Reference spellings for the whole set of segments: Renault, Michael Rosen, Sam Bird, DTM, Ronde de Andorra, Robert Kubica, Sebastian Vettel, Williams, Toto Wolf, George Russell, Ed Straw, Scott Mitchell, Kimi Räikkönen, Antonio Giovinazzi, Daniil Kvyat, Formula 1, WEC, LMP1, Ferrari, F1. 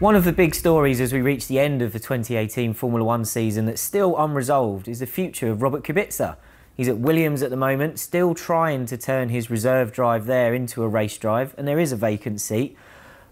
One of the big stories as we reach the end of the 2018 Formula One season that's still unresolved is the future of Robert Kubica. He's at Williams at the moment, still trying to turn his reserve drive there into a race drive, and there is a vacant seat.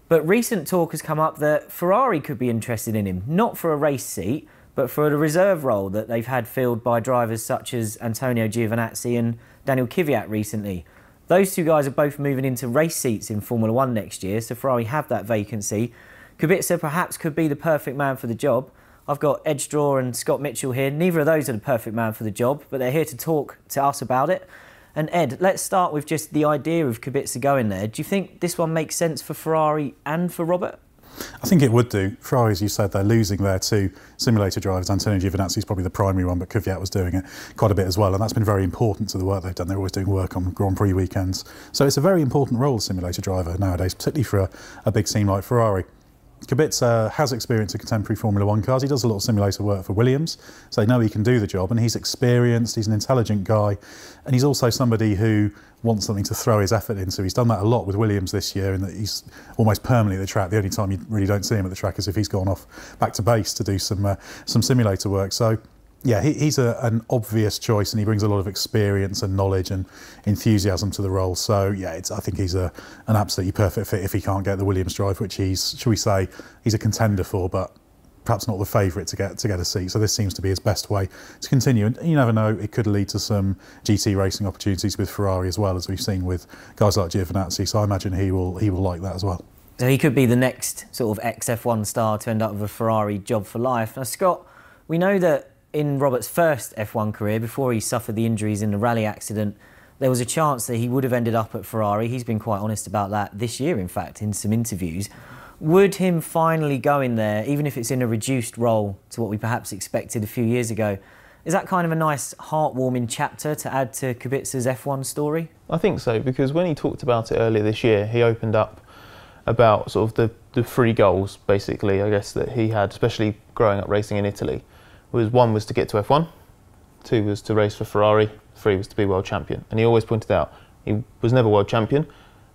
But recent talk has come up that Ferrari could be interested in him, not for a race seat, but for a reserve role that they've had filled by drivers such as Antonio Giovinazzi and Daniil Kvyat recently. Those two guys are both moving into race seats in Formula One next year, so Ferrari have that vacancy. Kubica perhaps could be the perfect man for the job. I've got Ed Straw and Scott Mitchell here. Neither of those are the perfect man for the job, but they're here to talk to us about it. And Ed, let's start with just the idea of Kubica going there. Do you think this one makes sense for Ferrari and for Robert? I think it would do. Ferrari, as you said, they're losing their two simulator drivers. Antonio Giovinazzi is probably the primary one, but Kvyat was doing it quite a bit as well, and that's been very important to the work they've done. They're always doing work on Grand Prix weekends. So it's a very important role, simulator driver, nowadays, particularly for a big team like Ferrari. Kubica has experience in contemporary Formula One cars. He does a lot of simulator work for Williams, so they know he can do the job, and he's experienced, he's an intelligent guy, and he's also somebody who wants something to throw his effort into. He's done that a lot with Williams this year, in that he's almost permanently at the track. The only time you really don't see him at the track is if he's gone off back to base to do some simulator work. So yeah, he's an obvious choice, and he brings a lot of experience and knowledge and enthusiasm to the role. So yeah, I think he's an absolutely perfect fit if he can't get the Williams drive, which he's, shall we say, he's a contender for, but perhaps not the favourite to get a seat. So this seems to be his best way to continue. And you never know, it could lead to some GT racing opportunities with Ferrari as well, as we've seen with guys like Giovinazzi. So I imagine he will like that as well. So he could be the next sort of ex-F1 star to end up with a Ferrari job for life. Now Scott, we know that in Robert's first F1 career, before he suffered the injuries in the rally accident, there was a chance that he would have ended up at Ferrari. He's been quite honest about that this year, in fact, in some interviews. Would him finally going there, even if it's in a reduced role to what we perhaps expected a few years ago, is that kind of a nice, heartwarming chapter to add to Kubica's F1 story? I think so, because when he talked about it earlier this year, he opened up about sort of the three goals, basically, I guess, that he had, especially growing up racing in Italy. One was to get to F1, two was to race for Ferrari, three was to be world champion. And he always pointed out he was never world champion,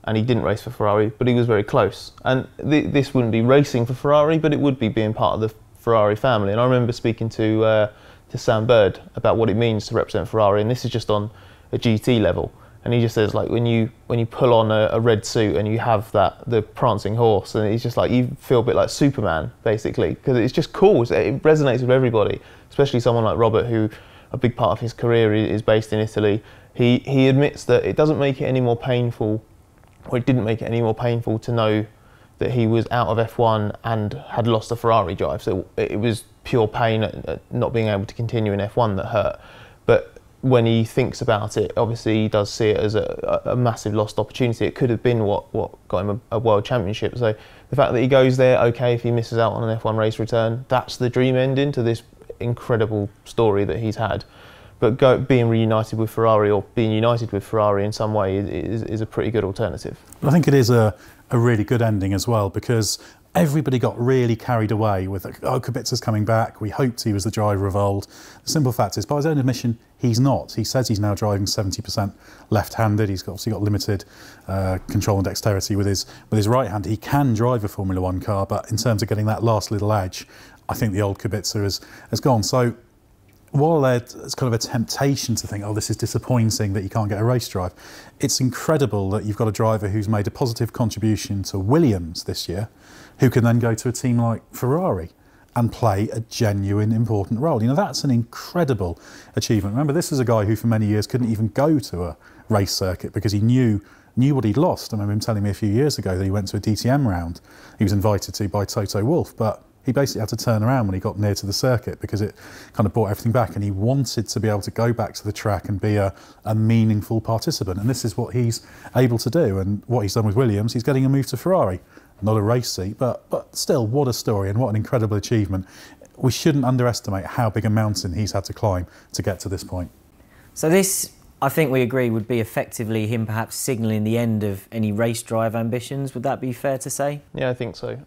and he didn't race for Ferrari, but he was very close. And this wouldn't be racing for Ferrari, but it would be being part of the Ferrari family. And I remember speaking to Sam Bird about what it means to represent Ferrari, and this is just on a GT level. And he just says, like, when you pull on a red suit and you have the prancing horse, and it's just like you feel a bit like Superman, basically, because it's just cool. It resonates with everybody, especially someone like Robert, who a big part of his career is based in Italy. He admits that it doesn't make it any more painful, or it didn't make it any more painful to know that he was out of F1 and had lost a Ferrari drive. So it was pure pain at not being able to continue in F1 that hurt. But when he thinks about it, obviously he does see it as a massive lost opportunity. It could have been what got him a world championship. So the fact that he goes there, okay, if he misses out on an F1 race return, that's the dream ending to this incredible story that he's had. But being reunited with Ferrari, or being united with Ferrari in some way, is a pretty good alternative. I think it is a really good ending as well, because everybody got really carried away with, oh, Kubica's coming back, we hoped he was the driver of old. The simple fact is, by his own admission, he's not. He says he's now driving 70% left-handed. He's obviously got limited control and dexterity with his right hand. He can drive a Formula One car, but in terms of getting that last little edge, I think the old Kubica has gone. So while there's kind of a temptation to think, oh, this is disappointing that you can't get a race drive, it's incredible that you've got a driver who's made a positive contribution to Williams this year, who can then go to a team like Ferrari and play a genuine, important role. You know, that's an incredible achievement. Remember, this is a guy who for many years couldn't even go to a race circuit because he knew what he'd lost. I remember him telling me a few years ago that he went to a DTM round he was invited to by Toto Wolf, but he basically had to turn around when he got near to the circuit because it kind of brought everything back, and he wanted to be able to go back to the track and be a meaningful participant. And this is what he's able to do, and what he's done with Williams, he's getting a move to Ferrari. Not a race seat, but still, what a story and what an incredible achievement. We shouldn't underestimate how big a mountain he's had to climb to get to this point. So this, I think we agree, would be effectively him perhaps signalling the end of any race drive ambitions. Would that be fair to say? Yeah, I think so.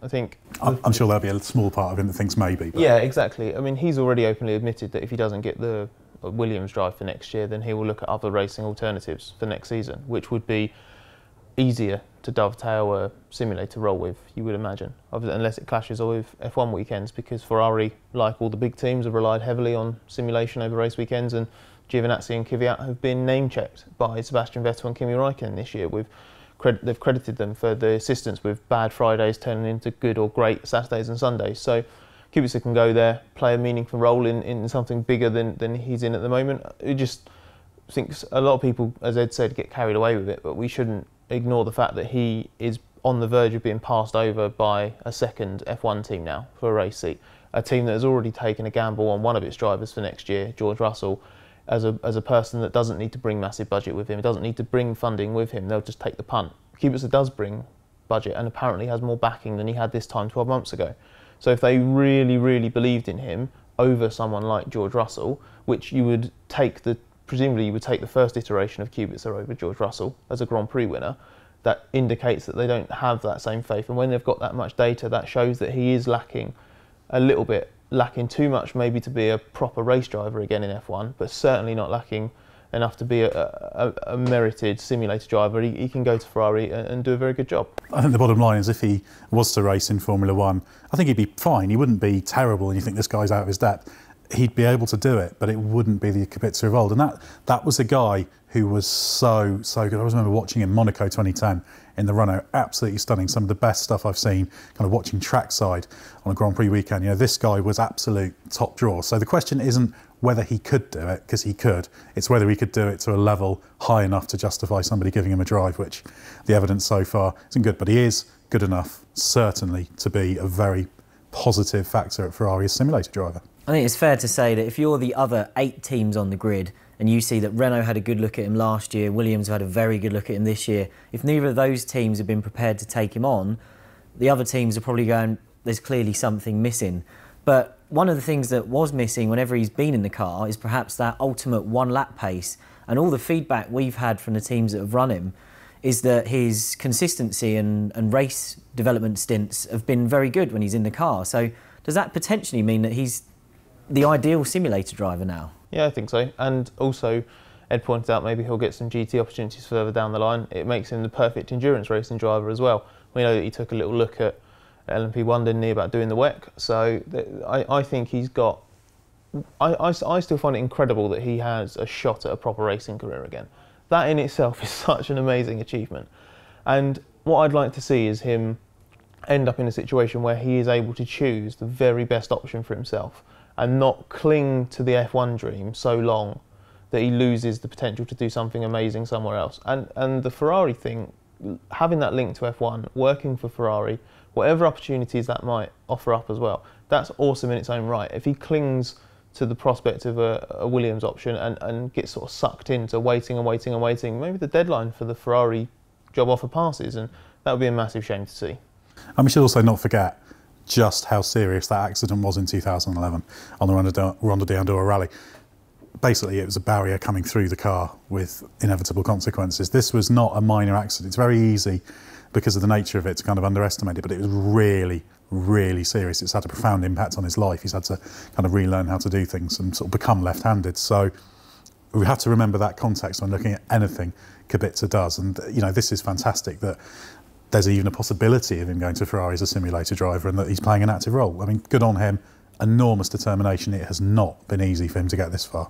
I'm sure there'll be a small part of him that thinks maybe. But yeah, exactly. I mean, he's already openly admitted that if he doesn't get the Williams drive for next year, then he will look at other racing alternatives for next season, which would be easier to dovetail a simulator role with, you would imagine, unless it clashes with F1 weekends, because Ferrari, like all the big teams, have relied heavily on simulation over race weekends, and Giovinazzi and Kvyat have been name-checked by Sebastian Vettel and Kimi Räikkönen this year. They've credited them for the assistance with bad Fridays turning into good or great Saturdays and Sundays. So Kubica can go there, play a meaningful role in something bigger than he's in at the moment. It just thinks a lot of people, as Ed said, get carried away with it, but we shouldn't ignore the fact that he is on the verge of being passed over by a second F1 team now for a race seat. A team that has already taken a gamble on one of its drivers for next year, George Russell, as a person that doesn't need to bring massive budget with him, doesn't need to bring funding with him, they'll just take the punt. Kubica does bring budget and apparently has more backing than he had this time 12 months ago. So if they really, really believed in him over someone like George Russell, which you would take the, presumably you would take the first iteration of Kubica over George Russell as a Grand Prix winner, that indicates that they don't have that same faith. And when they've got that much data, that shows that he is lacking a little bit, lacking too much maybe to be a proper race driver again in F1, but certainly not lacking enough to be a merited simulator driver. He can go to Ferrari and do a very good job. I think the bottom line is if he was to race in Formula One, I think he'd be fine. He wouldn't be terrible and you think this guy's out of his depth. He'd be able to do it, but it wouldn't be the Kubica of old. And that was a guy who was so good. I remember watching him in Monaco 2010 in the Renault, absolutely stunning. Some of the best stuff I've seen, kind of watching trackside on a Grand Prix weekend. You know, this guy was absolute top draw. So the question isn't whether he could do it, because he could. It's whether he could do it to a level high enough to justify somebody giving him a drive, which the evidence so far isn't good. But he is good enough, certainly, to be a very positive factor at Ferrari as simulator driver. I think it's fair to say that if you're the other 8 teams on the grid and you see that Renault had a good look at him last year, Williams had a very good look at him this year, if neither of those teams have been prepared to take him on, the other teams are probably going, there's clearly something missing. But one of the things that was missing whenever he's been in the car is perhaps that ultimate one-lap pace. And all the feedback we've had from the teams that have run him is that his consistency and race development stints have been very good when he's in the car. So does that potentially mean that he's the ideal simulator driver now? Yeah, I think so. And also, Ed pointed out maybe he'll get some GT opportunities further down the line. It makes him the perfect endurance racing driver as well. We know that he took a little look at LMP1, didn't he, about doing the WEC. So I think he's got... I still find it incredible that he has a shot at a proper racing career again. That in itself is such an amazing achievement. And what I'd like to see is him end up in a situation where he is able to choose the very best option for himself, and not cling to the F1 dream so long that he loses the potential to do something amazing somewhere else. And the Ferrari thing, having that link to F1, working for Ferrari, whatever opportunities that might offer up as well, that's awesome in its own right. If he clings to the prospect of a Williams option and gets sort of sucked into waiting and waiting and waiting, maybe the deadline for the Ferrari job offer passes, and that would be a massive shame to see. And we should also not forget just how serious that accident was in 2011 on the Ronde de Andorra rally. Basically, it was a barrier coming through the car with inevitable consequences. This was not a minor accident. It's very easy, because of the nature of it, to kind of underestimate it, but it was really, really serious. It's had a profound impact on his life. He's had to kind of relearn how to do things and sort of become left-handed. So we have to remember that context when looking at anything Kubica does. And, you know, this is fantastic that there's even a possibility of him going to Ferrari as a simulator driver and that he's playing an active role. I mean, good on him, enormous determination. It has not been easy for him to get this far.